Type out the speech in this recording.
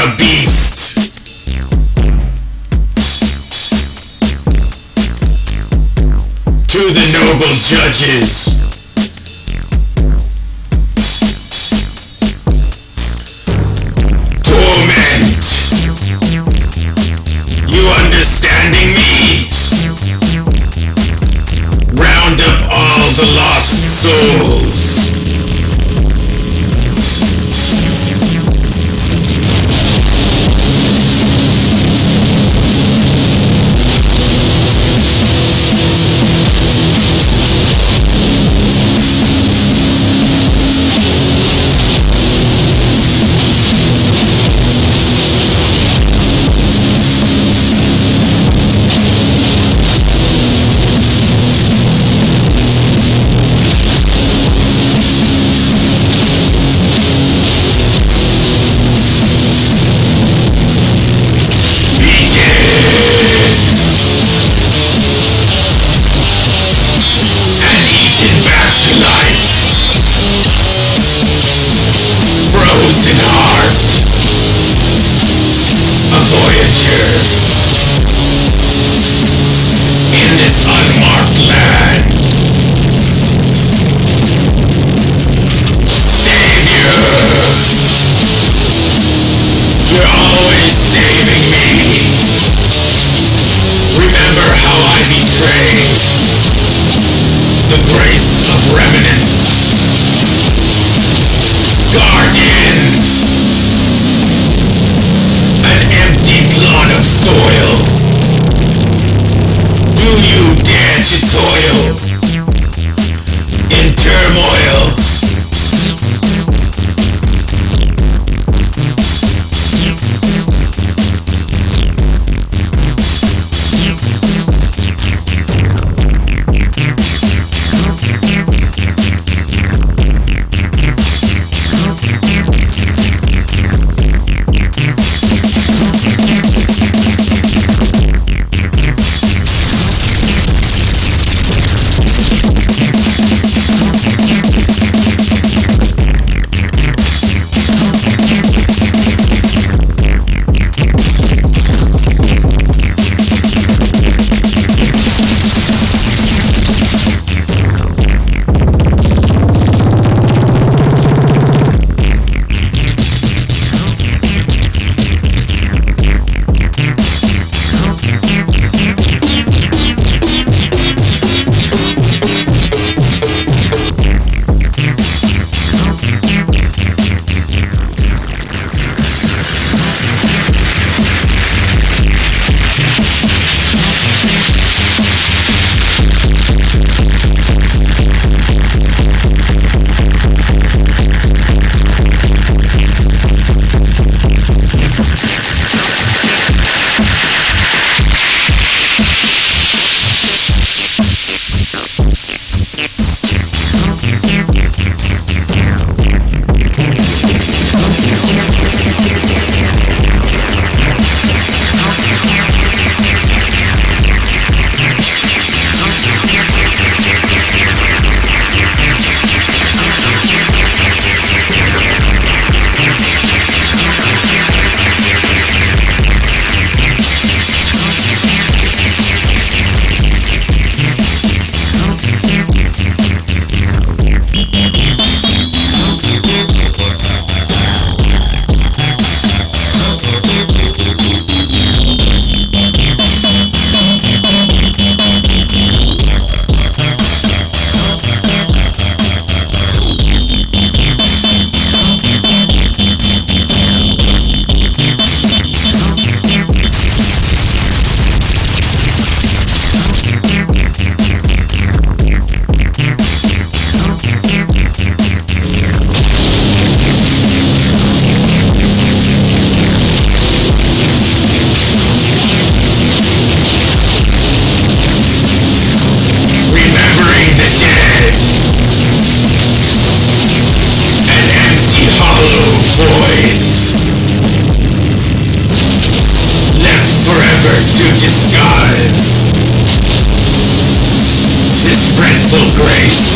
a beast. To the noble judges, torment. You understanding me? Round up all the lost souls. Grace.